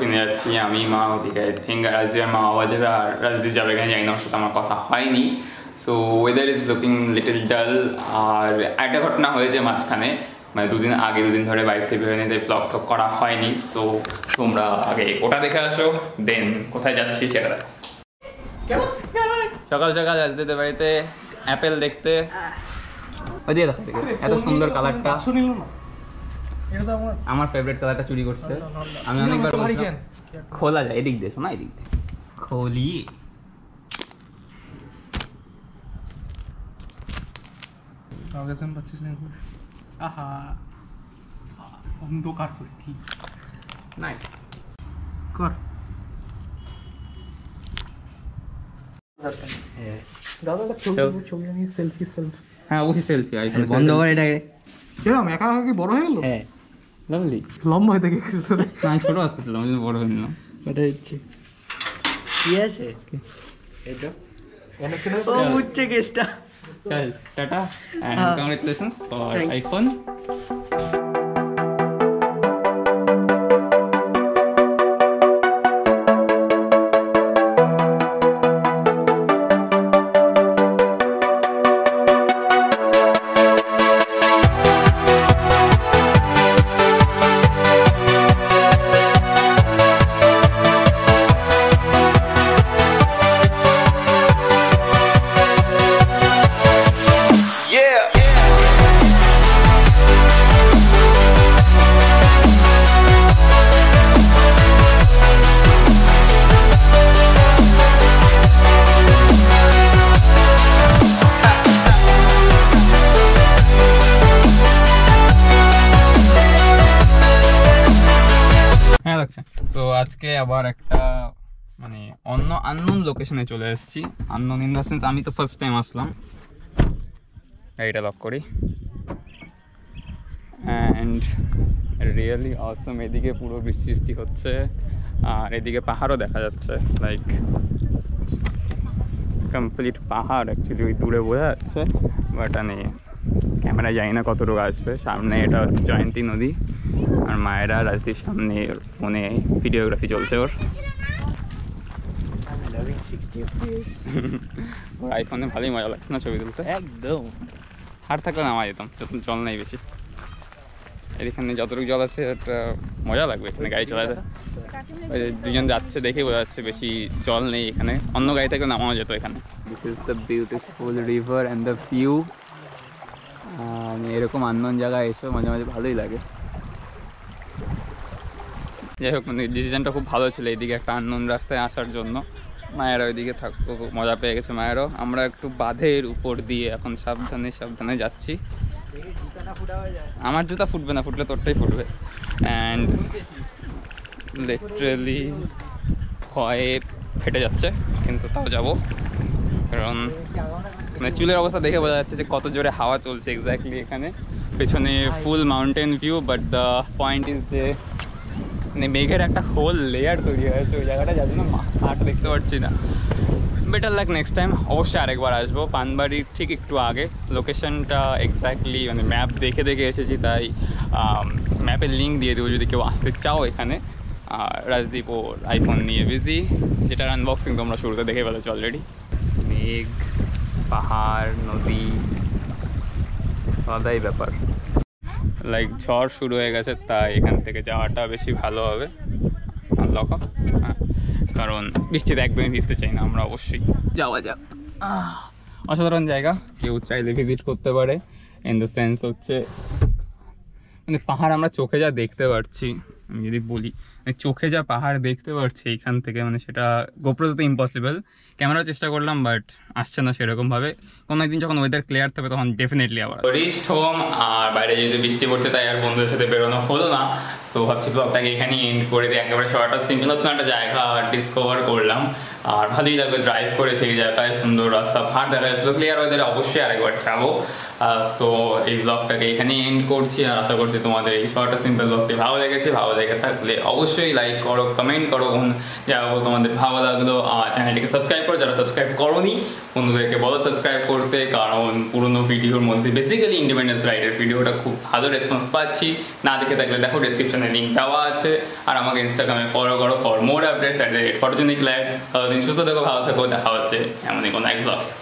színél csinálni máhodik thing azért ma avajra razdíjabban járnom sokan a kaha hajni so weather is looking little dull और एक घटना हुई जो माचखाने मैं दो दिन थोड़े बाइक थे बेहोने थे vlog तो करा हॉयनी so तुमरा आगे उटा देखा शो then कोठाय जाती है चला क्या शक्ल शक्ल जाते थे बाइक थे apple देखते अजय रखते हैं ये तो सुंदर कलर का सुनील ना ये तो हमारा फेवरेट कलर का चूड़ी करते हैं हमें अनेक बार खोला जाए दिख दे सुना दिख दे खोली आगे से हम 25 नहीं कुछ आहा हम दो कार करती नाइस कर दादा का छोड़ नहीं सेल्फी हाँ उसी सेल्फी आई थी बंद होगा ये डायरे चलो मैं कहा कि बोरो है लो है लवली लम्बा है तो क्या करते हैं ना इस फोटो आस्ते से लम्बा बोरो है ना बड़ा अच्छे ये ऐसे ये तो ओ मुझे किस्ता चल tata and congratulations for iPhone तो आज के अबार एक टा मने अन्नो अन्नोन लोकेशन है चले ऐसी अन्नोन इन द सेंस आमी तो फर्स्ट टाइम आसलम ये टा लॉक कोडी एंड रियली ऑसम ये दिके पूरो विशिष्टी होते हैं आह ये दिके पहाड़ों देखा जाता है लाइक कंप्लीट पहाड़ एक्चुअली दूरे बोला जाता है बट नहीं कैमरा जाइना कतरो गाज पे सामने ये टा जॉइंटी नदी और मायरा राजदीप सामने फोने वीडियोग्राफी चलते और आईफोन में भाई मजा लगता ना छवि तुलते एकदम हार थकल नाम आए तुम जो जल नहीं बेसि एखाने जतटुक जल आछे मजा लागबे एखाने गाड़ी चालाते दुजन जाच्छे देखे बोझा जाच्छे बेशी जल नेই এখানে অন্য গাড়ি থেকে নামানো যেত এখানে this is the beautiful river and the view এরকম আননোন জায়গা এসে মাঝে মাঝে ভালোই লাগে जैक मैं डिसिजन खूब भलो छो ये एक आनन रास्ते आसार जो मायर ओदी के थको मजा पे गे मायरों एक बाधे ऊपर दिए एन सवधान सवधान जाार जूता फुटबे ना फुटले तोरटाई फुटबे एंड लिटरेलि भय फेटे जाओ जब कारण मैं चुलर अवस्था देखे बोझा जा कत जोरे हावा चलते एक्जैक्टलि एखे पेছনে full mountain view but the point is जे ने मेघर एक होल लेयर तैरी है तो जगह जो हाट देखते बेटर लाइक नेक्स्ट टाइम अवश्य आरेकबार आसबो पानबाड़ी ठीक एकटू आगे लोकेशन एक्जैक्टलि मैं मैप देखे देखे एसेछि ताई मैपे लिंक दिए देव जो क्यों आसते चाओ एखाने राजदीप और आईफोन निये बिजी जेटार अनबक्सिंग तोमरा शुरूते देखे फेलेछो अलरेडी मेघ पहाड़ नदी आलादाई ब्यापार लाइक झड़ शुरू हो गए तई एखान जावा बस भलो है लक हाँ कारण बिस्टी तो एकदम ही भिजते चाहिए हमें अवश्य जावा जा असाधारण जैगा क्यों चाहले भिजिट करते इन द सेंस हे मैं पहाड़ चोखे जा देखते जी बोली चोखे जा पहाड़ देखते यखान मैं से गोप्रो तो इम्पसिबल कैमरा चेष्टा कर लम बाट आससे ना सरकम भाव को एक दिन जो वेदार क्लियर थे तक डेफिनेटली आबार रिस्ट होम और बाहर जो बिस्टी पड़े तई बंधुर साथ बेरोनो हलो ना सो भावी ब्लॉगटाके एखानेई एंड कर दिए एकेबारे शॉर्ट और सिम्पल अपना एक जगह डिस्कवर करलाम আর ভালোই লাগবে ড্রাইভ করে সেই জায়গায়, সুন্দর রাস্তা ফাঁক দেখা যাচ্ছিলো ক্লিয়ার ওয়েদারে, অবশ্যই আরেকবার যাবো। সো এই ব্লগটাকে এখানেই এন্ড করছি, আর আশা করছি তোমাদের এই শর্ট সিম্পল ব্লগটি ভালো লেগেছে। ভালো লেগে থাকলে অবশ্যই লাইক করো, কমেন্ট করো কোন জায়গাগুলো তোমাদের ভালো লাগলো, আর চ্যানেলটিকে সাবস্ক্রাইব করো যারা সাবস্ক্রাইব করোনি, বন্ধুদেরকে বলো সাবস্ক্রাইব করতে, কারণ পুরোনো ভিডিওর মধ্যে বেসিক্যালি ইন্ডিপেন্ডেন্স রাইডের ভিডিওটা খুব ভালো রেসপন্স পাচ্ছি। না দেখে থাকলে দেখো ডিসক্রিপশানে লিঙ্ক দেওয়া আছে, আর আমাকে ইনস্টাগ্রামে ফলো করো for more updates @photogenic lab। ততদিন সুস্থ থেকো, ভালো থেকো, দেখা হচ্ছে এমনই কোনো এক ব্লগ।